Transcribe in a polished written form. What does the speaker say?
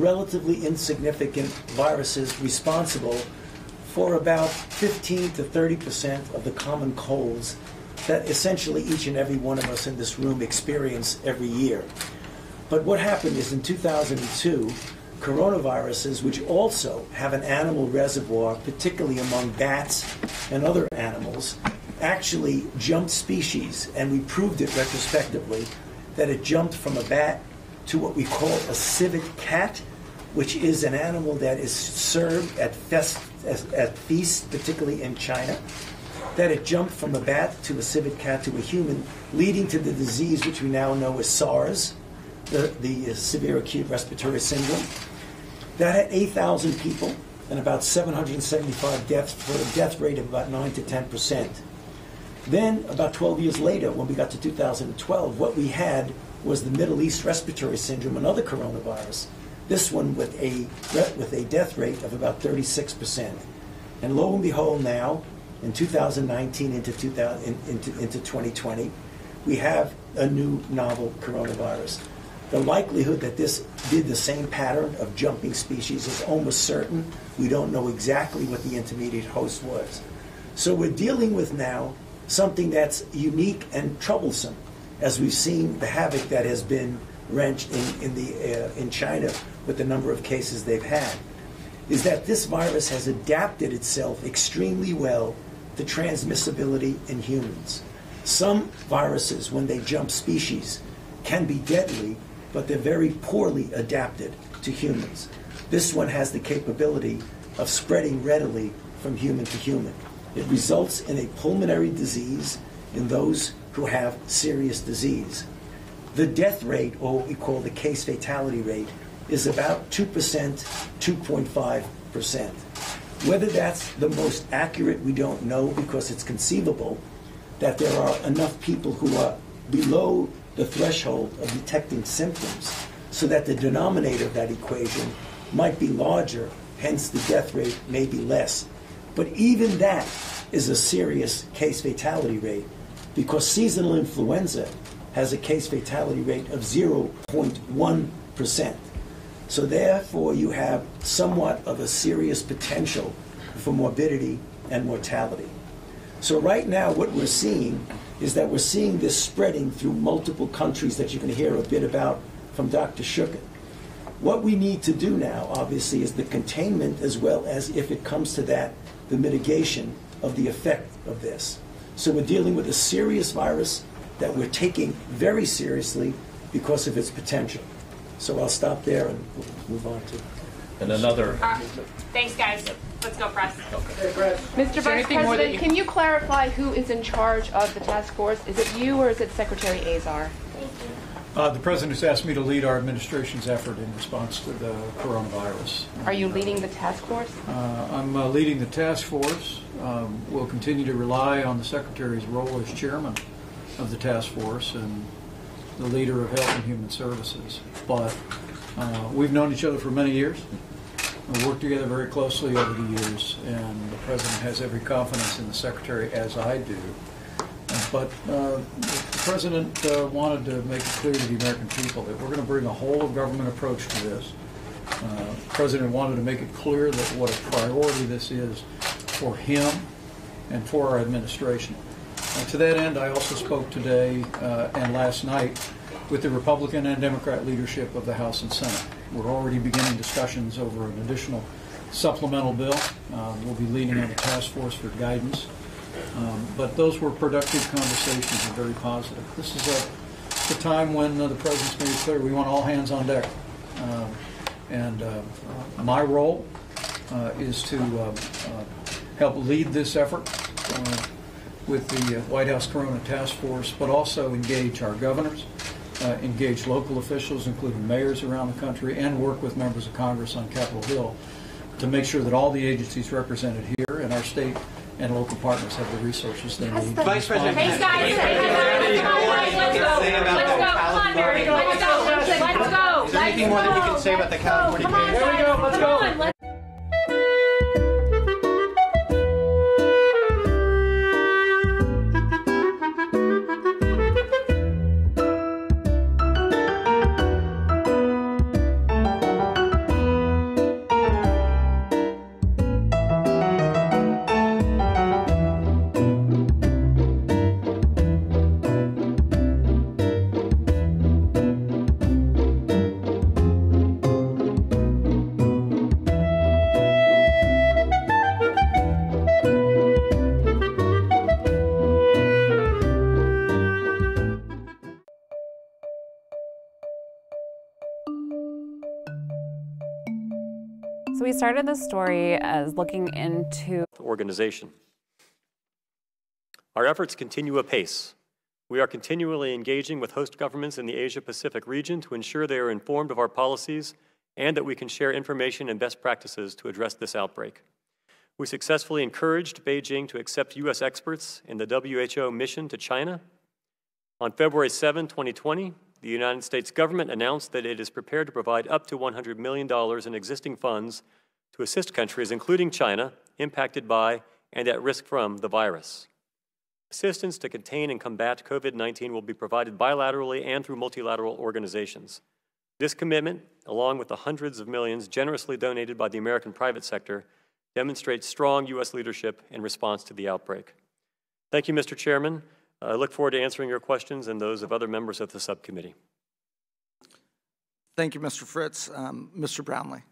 relatively insignificant viruses responsible for about 15% to 30% of the common colds that essentially each and every one of us in this room experience every year. But what happened is in 2002, coronaviruses, which also have an animal reservoir, particularly among bats and other animals, actually jumped species, and we proved it retrospectively that it jumped from a bat to what we call a civet cat, which is an animal that is served at feasts, particularly in China, that it jumped from a bat to a civet cat to a human, leading to the disease which we now know as SARS, the severe acute respiratory syndrome. That had 8,000 people and about 775 deaths for a death rate of about 9% to 10%. Then, about 12 years later, when we got to 2012, what we had was the Middle East Respiratory Syndrome, another coronavirus, this one with a death rate of about 36%. And lo and behold, now, in 2019 into 2020, we have a new novel coronavirus. The likelihood that this did the same pattern of jumping species is almost certain. We don't know exactly what the intermediate host was. So we're dealing with now something that's unique and troublesome, as we've seen the havoc that has been wrenched in China with the number of cases they've had, is that this virus has adapted itself extremely well to transmissibility in humans. Some viruses, when they jump species, can be deadly, but they're very poorly adapted to humans. This one has the capability of spreading readily from human to human. It results in a pulmonary disease in those who have serious disease. The death rate, or what we call the case fatality rate, is about 2%, 2.5%. Whether that's the most accurate, we don't know, because it's conceivable that there are enough people who are below the threshold of detecting symptoms so that the denominator of that equation might be larger, hence the death rate may be less. But even that is a serious case fatality rate, because seasonal influenza has a case fatality rate of 0.1%. So therefore, you have somewhat of a serious potential for morbidity and mortality. So right now, what we're seeing is that we're seeing this spreading through multiple countries that you can hear a bit about from Dr. Schuchat. What we need to do now, obviously, is the containment, as well as, if it comes to that, the mitigation of the effect of this. So we're dealing with a serious virus that we're taking very seriously because of its potential. So I'll stop there and we'll move on to another. Thanks, guys. Let's go press. Okay. Mr. Vice President, can you clarify who is in charge of the task force? Is it you or is it Secretary Azar? The President has asked me to lead our administration's effort in response to the coronavirus. Are you leading the task force? I'm leading the task force. We'll continue to rely on the Secretary's role as chairman of the task force and the leader of Health and Human Services. But we've known each other for many years. We've worked together very closely over the years, and the President has every confidence in the Secretary, as I do. But the President wanted to make it clear to the American people that we're going to bring a whole-of-government approach to this. The President wanted to make it clear that what a priority this is for him and for our administration. To that end, I also spoke today and last night with the Republican and Democrat leadership of the House and Senate. We're already beginning discussions over an additional supplemental bill. We'll be leaning on the task force for guidance. But those were productive conversations and very positive. This is the time when the President's made it clear we want all hands on deck. My role is to help lead this effort with the White House Corona Task Force, but also engage our governors, engage local officials, including mayors around the country, and work with members of Congress on Capitol Hill to make sure that all the agencies represented here and our state and local partners have the resources they need. Vice President, thanks, guys. Let's go. Is there anything more that you can say about the California case? There we go. Let's go. So we started this story as looking into the organization. Our efforts continue apace. We are continually engaging with host governments in the Asia-Pacific region to ensure they are informed of our policies and that we can share information and best practices to address this outbreak. We successfully encouraged Beijing to accept U.S. experts in the WHO mission to China. On February 7, 2020, the United States government announced that it is prepared to provide up to $100 million in existing funds to assist countries, including China, impacted by and at risk from the virus. Assistance to contain and combat COVID-19 will be provided bilaterally and through multilateral organizations. This commitment, along with the hundreds of millions generously donated by the American private sector, demonstrates strong U.S. leadership in response to the outbreak. Thank you, Mr. Chairman. I look forward to answering your questions and those of other members of the subcommittee. Thank you, Mr. Fritz. Mr. Brownley.